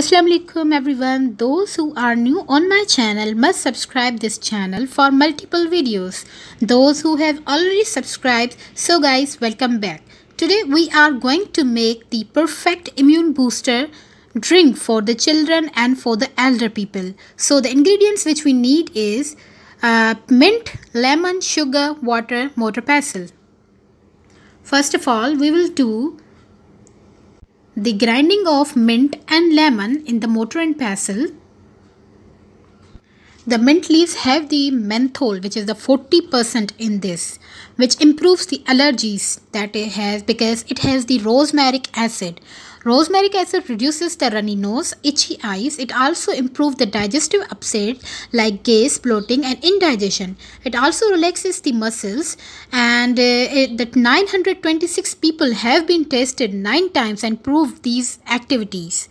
Assalamu alaikum everyone. Those who are new on my channel must subscribe this channel for multiple videos. Those who have already subscribed, so guys, welcome back. Today we are going to make the perfect immune booster drink for the children and for the elder people. So the ingredients which we need is mint, lemon, sugar, water, motor pestle. First of all, we will do the grinding of mint and lemon in the mortar and pestle. The mint leaves have the menthol, which is the 40% in this, which improves the allergies that it has, because it has the rosmarinic acid. Rosmarinic acid reduces the runny nose, itchy eyes. It also improves the digestive upset like gas, bloating and indigestion. It also relaxes the muscles, and that 926 people have been tested 9 times and proved these activities.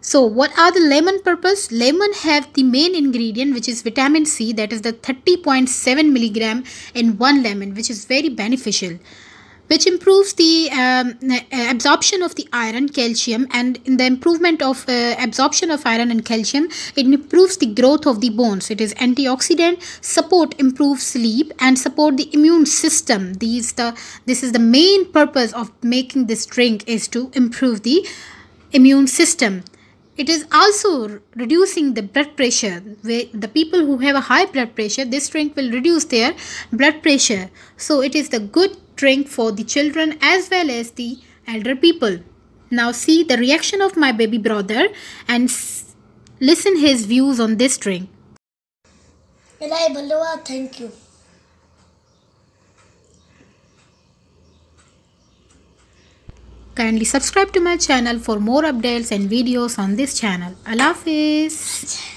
So what are the lemon purpose? Lemon have the main ingredient, which is vitamin C, that is the 30.7 milligram in 1 lemon, which is very beneficial, which improves the absorption of the iron, calcium, and in the improvement of absorption of iron and calcium, it improves the growth of the bones. It is antioxidant, support, improves sleep and support the immune system. This is the main purpose of making this drink, is to improve the immune system. It is also reducing the blood pressure. The people who have a high blood pressure, this drink will reduce their blood pressure. So it is the good drink for the children as well as the elder people. Now see the reaction of my baby brother and listen his views on this drink. Thank you. Kindly subscribe to my channel for more updates and videos on this channel. Allah Hafiz.